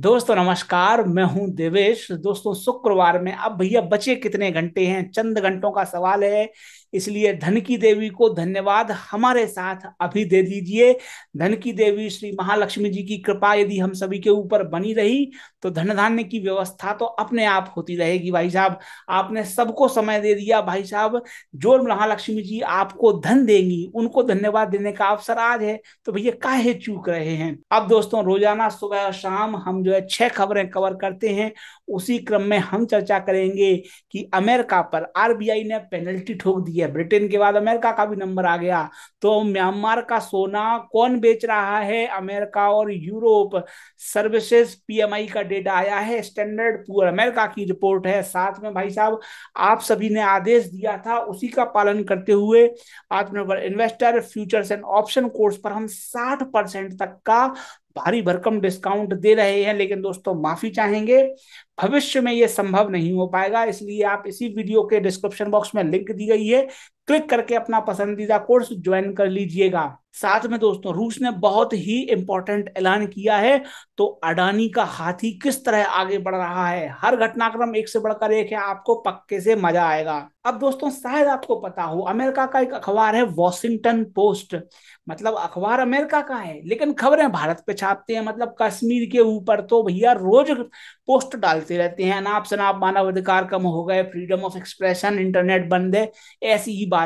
दोस्तों नमस्कार, मैं हूं देवेश। दोस्तों शुक्रवार में अब भैया बचे कितने घंटे हैं, चंद घंटों का सवाल है, इसलिए धन की देवी को धन्यवाद हमारे साथ अभी दे दीजिए। धन की देवी श्री महालक्ष्मी जी की कृपा यदि हम सभी के ऊपर बनी रही तो धन धान्य की व्यवस्था तो अपने आप होती रहेगी। भाई साहब आपने सबको समय दे दिया, भाई साहब जो महालक्ष्मी जी आपको धन देंगी उनको धन्यवाद देने का अवसर आज है, तो भैया काहे चूक रहे हैं। अब दोस्तों रोजाना सुबह और शाम हम जो है 6 खबरें कवर करते हैं, उसी क्रम में हम चर्चा करेंगे कि अमेरिका पर आरबीआई ने पेनल्टी ठोक दी है, ब्रिटेन के बाद अमेरिका का भी नंबर आ गया, तो म्यांमार का सोना कौन बेच रहा है, अमेरिका और यूरोप सर्विसेज पीएमआई का डेटा आया है, स्टैंडर्ड पुअर्स अमेरिका की रिपोर्ट है। साथ में भाई साहब आप सभी ने आदेश दिया था, उसी का पालन करते हुए आत्मनिर्भर investor futures and option course पर हम 60% तक का भारी भरकम डिस्काउंट दे रहे हैं, लेकिन दोस्तों माफी चाहेंगे भविष्य में यह संभव नहीं हो पाएगा, इसलिए आप इसी वीडियो के डिस्क्रिप्शन बॉक्स में लिंक दी गई है, क्लिक करके अपना पसंदीदा कोर्स ज्वाइन कर लीजिएगा। साथ में दोस्तों रूस ने बहुत ही इंपॉर्टेंट ऐलान किया है, तो अडानी का हाथी किस तरह आगे बढ़ रहा है, हर घटनाक्रम एक से बढ़कर एक है, आपको पक्के से मजा आएगा। अब दोस्तों शायद आपको पता हो अमेरिका का एक अखबार है वॉशिंगटन पोस्ट, मतलब अखबार अमेरिका का है लेकिन खबरें भारत पे छापते हैं, मतलब कश्मीर के ऊपर तो भैया रोज पोस्ट डालते रहते हैं, अनाप शनाप मानवाधिकार कम हो गए, फ्रीडम ऑफ एक्सप्रेशन, इंटरनेट बंद है, ऐसी ही बातें।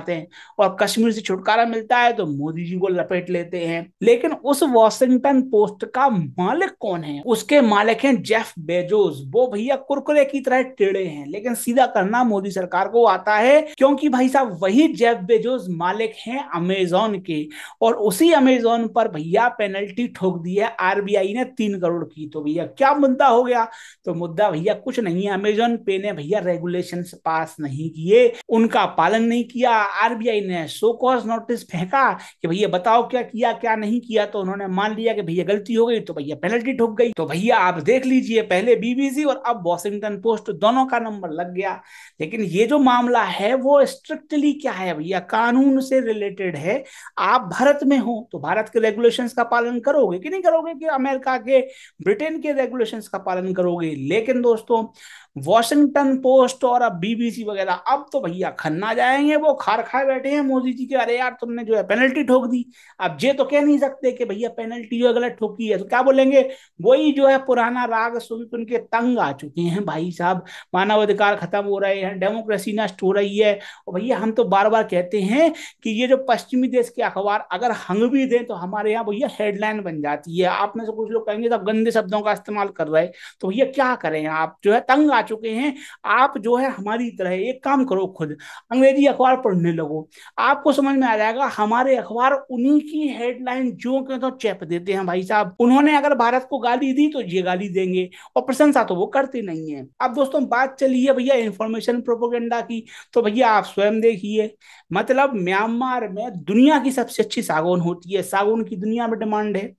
और कश्मीर से छुटकारा मिलता है तो मोदी जी को लपेट लेते हैं, लेकिन उस वॉशिंगटन पोस्ट का मालिक कौन है, उसके मालिक हैं जेफ बेजोस। वो भैया कुरकुरे की तरह टेढ़े हैं, लेकिन सीधा करना मोदी सरकार को आता है, क्योंकि भाई साहब वही जेफ बेजोस मालिक हैं अमेज़न के, और उसी अमेज़न पर भैया पेनल्टी ठोक दी है आरबीआई ने 3 करोड़ की। तो भैया क्या मुद्दा हो गया, तो मुद्दा भैया कुछ नहीं है, अमेज़न पे ने भैया रेगुलेशन पास नहीं किए, उनका पालन नहीं किया, आरबीआई ने शो कॉज नोटिस फेंका कि भैया बताओ क्या किया क्या नहीं किया, तो उन्होंने मान लिया कि भैया गलती हो गई, तो भैया पेनल्टी ठोक गई। तो भैया आप देख लीजिए पहले बीबीसी और अब वॉशिंगटन पोस्ट, दोनों का नंबर लग गया। लेकिन ये जो मामला है वो स्ट्रिक्टली क्या है भैया, कानून से रिलेटेड है। आप भारत में हो तो भारत के रेगुलेशंस का पालन करोगे कि नहीं करोगे, कि अमेरिका के ब्रिटेन के रेगुलेशंस का पालन करोगे। लेकिन दोस्तों वॉशिंगटन पोस्ट और अब बीबीसी वगैरह अब तो भैया खन्ना जाएंगे, वो खार खाए बैठे हैं मोदी जी के, अरे यार तुमने जो है पेनल्टी ठोक दी। अब ये तो कह नहीं सकते कि भैया पेनल्टी जो है गलत ठोकी है, तो क्या बोलेंगे, वही जो है पुराना राग सुनकर उनके तंग आ चुके हैं भाई साहब, मानवाधिकार खत्म हो रहे हैं, डेमोक्रेसी नष्ट हो रही है। और भैया हम तो बार बार कहते हैं कि ये जो पश्चिमी देश के अखबार अगर हंग भी दें तो हमारे यहाँ भैया हेडलाइन बन जाती है। आप में से कुछ लोग कहेंगे आप गंदे शब्दों का इस्तेमाल कर रहे, तो भैया क्या करें, आप जो है तंग आ चुके हैं, आप जो है हमारी तरह एक काम करो, खुद अंग्रेजी अखबार पढ़ने लगो, आपको समझ में आ जाएगा। हमारे अखबार उन्हीं की हेडलाइन जो क्यों तो चैप देते हैं भाई साहब, उन्होंने अगर भारत को गाली दी तो ये गाली देंगे, और प्रशंसा तो वो करते नहीं है। अब दोस्तों बात चली है भैया इंफॉर्मेशन प्रोपोगेंडा की, तो भैया आप स्वयं देखिए, मतलब म्यांमार में दुनिया की सबसे अच्छी सागोन होती है, सागोन की दुनिया में डिमांड है,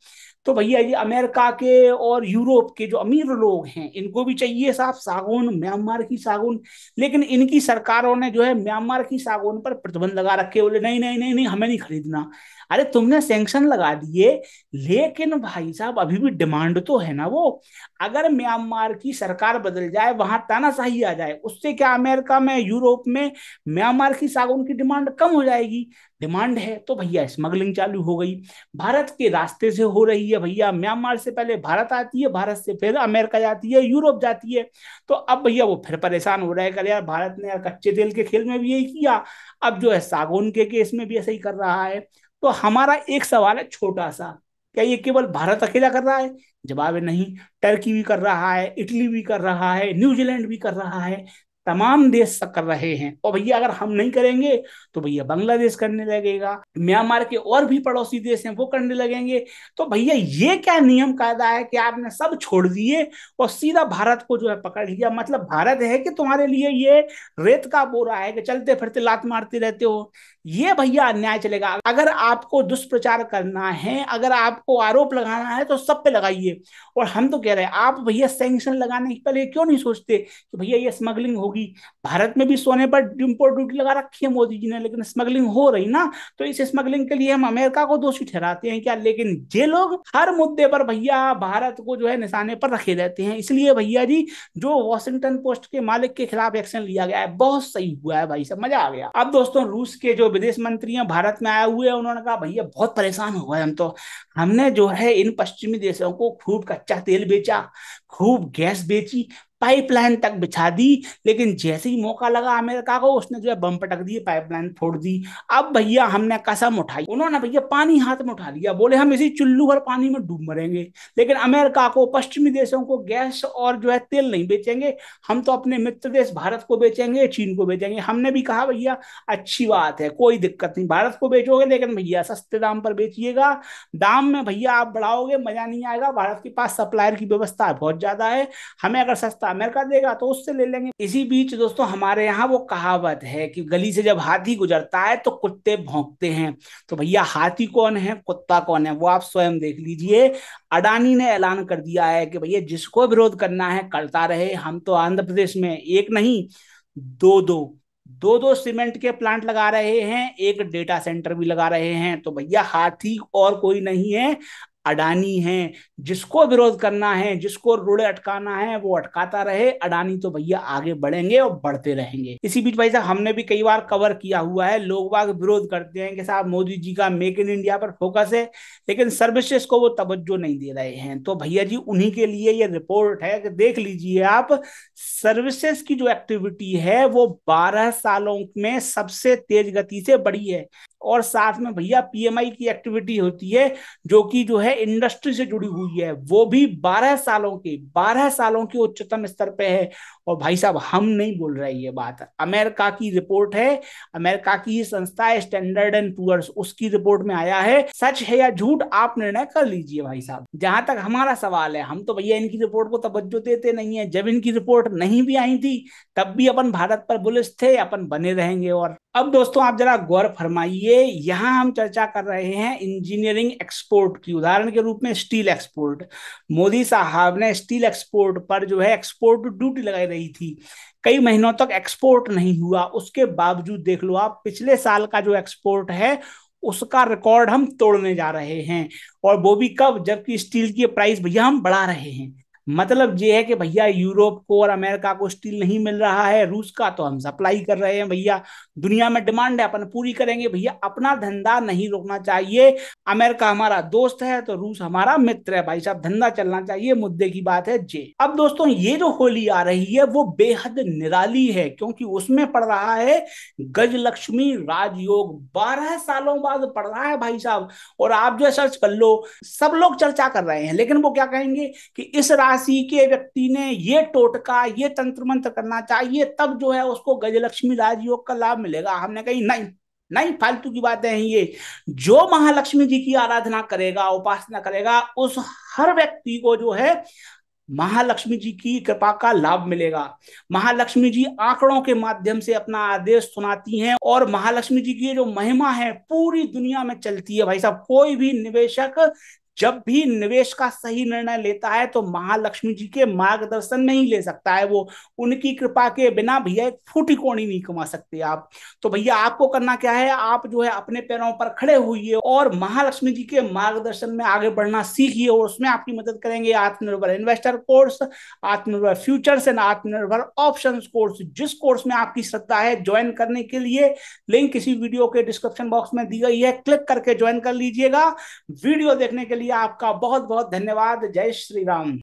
तो भैया ये अमेरिका के और यूरोप के जो अमीर लोग हैं इनको भी चाहिए साहब सागौन, म्यांमार की सागौन। लेकिन इनकी सरकारों ने जो है म्यांमार की सागौन पर प्रतिबंध लगा रखे, बोले नहीं नहीं नहीं नहीं हमें नहीं खरीदना। अरे तुमने सैंक्शन लगा दिए, लेकिन भाई साहब अभी भी डिमांड तो है ना। वो अगर म्यांमार की सरकार बदल जाए, वहां तानाशाही आ जाए, उससे क्या अमेरिका में यूरोप में म्यांमार की सागौन की डिमांड कम हो जाएगी। डिमांड है तो भैया स्मगलिंग चालू हो गई, भारत के रास्ते से हो रही है भैया, म्यांमार से पहले भारत आती है, भारत से फिर अमेरिका जाती है, यूरोप जाती है। तो अब भैया वो फिर परेशान हो रहा है, कर यार भारत ने यार कच्चे तेल के खेल में भी यही किया, अब जो है सागौन के केस में भी ऐसा ही कर रहा है। तो हमारा एक सवाल है छोटा सा, क्या ये केवल भारत अकेला कर रहा है? जवाब है नहीं, टर्की भी कर रहा है, इटली भी कर रहा है, न्यूजीलैंड भी कर रहा है, तमाम देश कर रहे हैं। और भैया अगर हम नहीं करेंगे तो भैया बांग्लादेश करने लगेगा, म्यांमार के और भी पड़ोसी देश हैं वो करने लगेंगे। तो भैया ये क्या नियम कायदा है कि आपने सब छोड़ दिए और सीधा भारत को जो है पकड़ लिया, मतलब भारत है कि तुम्हारे लिए ये रेत का बोरा है कि चलते फिरते लात मारते रहते हो। ये भैया अन्याय चलेगा। अगर आपको दुष्प्रचार करना है, अगर आपको आरोप लगाना है तो सब पे लगाइए। और हम तो कह रहे हैं आप भैया सैंक्शन लगाने के पहले क्यों नहीं सोचते कि भैया ये स्मगलिंग होगी। भारत में भी सोने पर इम्पोर्ट ड्यूटी लगा रखी है मोदी जी ने, लेकिन स्मगलिंग हो रही ना, तो इस स्मगलिंग के लिए हम अमेरिका को दोषी ठहराते हैं क्या? लेकिन ये लोग हर मुद्दे पर भैया भारत को जो है निशाने पर रखे रहते हैं। इसलिए भैया जी जो वॉशिंगटन पोस्ट के मालिक के खिलाफ एक्शन लिया गया है बहुत सही हुआ है भाई, सब मजा आ गया। अब दोस्तों रूस के जो विदेश मंत्री हैं भारत में आए हुए, उन्होंने कहा भैया बहुत परेशान हुआ है हम तो, हमने जो है इन पश्चिमी देशों को खूब कच्चा तेल बेचा, खूब गैस बेची, पाइपलाइन तक बिछा दी, लेकिन जैसे ही मौका लगा अमेरिका को उसने जो है बम पटक दिए, पाइपलाइन फोड़ दी। अब भैया हमने कसम उठाई, उन्होंने भैया पानी हाथ में उठा लिया, बोले हम इसी चुल्लू भर पानी में डूब मरेंगे, लेकिन अमेरिका को पश्चिमी देशों को गैस और जो है तेल नहीं बेचेंगे, हम तो अपने मित्र देश भारत को बेचेंगे, चीन को बेचेंगे। हमने भी कहा भैया अच्छी बात है, कोई दिक्कत नहीं, भारत को बेचोगे लेकिन भैया सस्ते दाम पर बेचिएगा, दाम में भैया आप बढ़ाओगे मजा नहीं आएगा। भारत के पास सप्लायर की व्यवस्था बहुत ज्यादा है, हमें अगर सस्ता अमेरिका देगा तो उससे ले लेंगे। इसी बीच दोस्तों हमारे यहाँ वो कहावत है कि गली से जब हाथी गुजरता है तो कुत्ते भौंकते हैं, तो भैया हाथी कौन है कुत्ता कौन है वो आप स्वयं देख लीजिए। अडानी ने ऐलान कर दिया है कि भैया जिसको विरोध करना है करता रहे, हम तो आंध्र प्रदेश में एक नहीं दो सीमेंट के प्लांट लगा रहे हैं, एक डेटा सेंटर भी लगा रहे हैं। तो भैया हाथी और कोई नहीं है, अडानी हैं। जिसको विरोध करना है, जिसको रोड़े अटकाना है वो अटकाता रहे, अडानी तो भैया आगे बढ़ेंगे और बढ़ते रहेंगे। इसी बीच भाई साहब हमने भी कई बार कवर किया हुआ है, लोग बाग विरोध करते हैं कि साहब मोदी जी का मेक इन इंडिया पर फोकस है लेकिन सर्विसेज को वो तवज्जो नहीं दे रहे हैं, तो भैया जी उन्हीं के लिए ये रिपोर्ट है कि देख लीजिए आप, सर्विसेज की जो एक्टिविटी है वो 12 सालों में सबसे तेज गति से बढ़ी है। और साथ में भैया पीएमआई की एक्टिविटी होती है जो है इंडस्ट्री से जुड़ी हुई है, वो भी 12 सालों के उच्चतम स्तर पे है। और भाई साहब हम नहीं बोल रहे ये बात, अमेरिका की रिपोर्ट है, अमेरिका की ही संस्था है स्टैंडर्ड एंड पुअर्स, उसकी रिपोर्ट में आया है। सच है या झूठ आप निर्णय कर लीजिए भाई साहब। जहां तक हमारा सवाल है हम तो भैया इनकी रिपोर्ट को तवज्जो देते नहीं है, जब इनकी रिपोर्ट नहीं भी आई थी तब भी अपन भारत पर बुलिश थे, अपन बने रहेंगे। और अब दोस्तों आप जरा गौर फरमाइए, यहाँ हम चर्चा कर रहे हैं इंजीनियरिंग एक्सपोर्ट की, उदाहरण के रूप में स्टील एक्सपोर्ट। मोदी साहब ने स्टील एक्सपोर्ट पर जो है एक्सपोर्ट ड्यूटी लगाई रही थी, कई महीनों तक एक्सपोर्ट नहीं हुआ, उसके बावजूद देख लो आप पिछले साल का जो एक्सपोर्ट है उसका रिकॉर्ड हम तोड़ने जा रहे हैं, और वो भी कब, जबकि स्टील की प्राइस भैया हम बढ़ा रहे हैं। मतलब ये है कि भैया यूरोप को और अमेरिका को स्टील नहीं मिल रहा है, रूस का तो हम सप्लाई कर रहे हैं भैया, दुनिया में डिमांड है अपन पूरी करेंगे भैया, अपना धंधा नहीं रोकना चाहिए। अमेरिका हमारा दोस्त है तो रूस हमारा मित्र है भाई साहब, धंधा चलना चाहिए, मुद्दे की बात है जे। अब दोस्तों ये जो होली आ रही है वो बेहद निराली है, क्योंकि उसमें पड़ रहा है गज लक्ष्मी राजयोग, 12 सालों बाद पड़ रहा है भाई साहब। और आप जो है सर्च कर लो, सब लोग चर्चा कर रहे हैं, लेकिन वो क्या कहेंगे कि इस राशि के व्यक्ति ने ये टोटका, ये तंत्र मंत्र करना चाहिए तब जो है उसको गज लक्ष्मी राजयोग का लाभ मिलेगा। हमने कही नहीं, फालतू की बातें हैं ये। जो महालक्ष्मी जी की आराधना करेगा, उपासना करेगा, उस हर व्यक्ति को जो है महालक्ष्मी जी की कृपा का लाभ मिलेगा। महालक्ष्मी जी आंकड़ों के माध्यम से अपना आदेश सुनाती हैं, और महालक्ष्मी जी की जो महिमा है पूरी दुनिया में चलती है भाई साहब। कोई भी निवेशक जब भी निवेश का सही निर्णय लेता है तो महालक्ष्मी जी के मार्गदर्शन नहीं ले सकता है वो, उनकी कृपा के बिना भैया एक फूटी कोणी नहीं कमा सकते आप। तो भैया आपको करना क्या है, आप जो है अपने पैरों पर खड़े हुए और महालक्ष्मी जी के मार्गदर्शन में आगे बढ़ना सीखिए, और उसमें आपकी मदद करेंगे आत्मनिर्भर इन्वेस्टर कोर्स, आत्मनिर्भर फ्यूचर्स एंड आत्मनिर्भर ऑप्शन कोर्स, जिस कोर्स में आपकी श्रद्धा है। ज्वाइन करने के लिए लिंक इसी वीडियो के डिस्क्रिप्शन बॉक्स में दी गई है, क्लिक करके ज्वाइन कर लीजिएगा। वीडियो देखने के लिए आपका बहुत बहुत धन्यवाद। जय श्री राम।